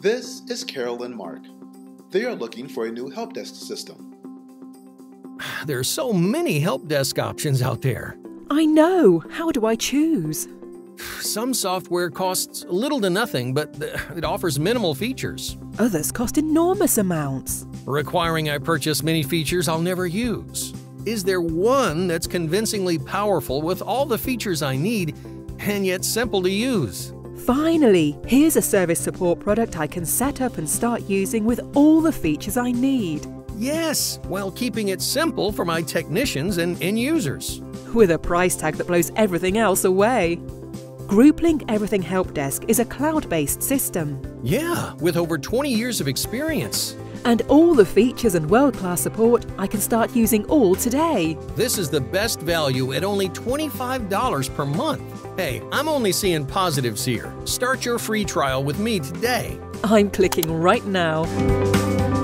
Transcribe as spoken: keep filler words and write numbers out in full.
This is Carol and Mark. They are looking for a new help desk system. There are so many help desk options out there. I know. How do I choose? Some software costs little to nothing, but it offers minimal features. Others cost enormous amounts, requiring I purchase many features I'll never use. Is there one that's convincingly powerful with all the features I need and yet simple to use? Finally, here's a service support product I can set up and start using with all the features I need. Yes, while keeping it simple for my technicians and end users. With a price tag that blows everything else away. GroupLink Everything Help Desk is a cloud-based system. Yeah, with over twenty years of experience. And all the features and world-class support I can start using all today. This is the best value at only twenty-five dollars per month. Hey, I'm only seeing positives here. Start your free trial with me today. I'm clicking right now.